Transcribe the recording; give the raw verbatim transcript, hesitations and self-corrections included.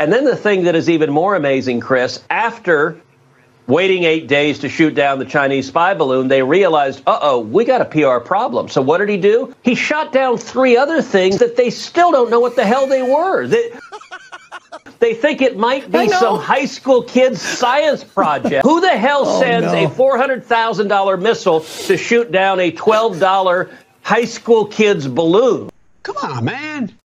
And then the thing that is even more amazing, Chris, after waiting eight days to shoot down the Chinese spy balloon, they realized, uh-oh, we got a P R problem. So what did he do? He shot down three other things that they still don't know what the hell they were. They, they think it might be some high school kid's science project. Who the hell oh, sends no. a four hundred thousand dollar missile to shoot down a twelve dollar high school kid's balloon? Come on, man.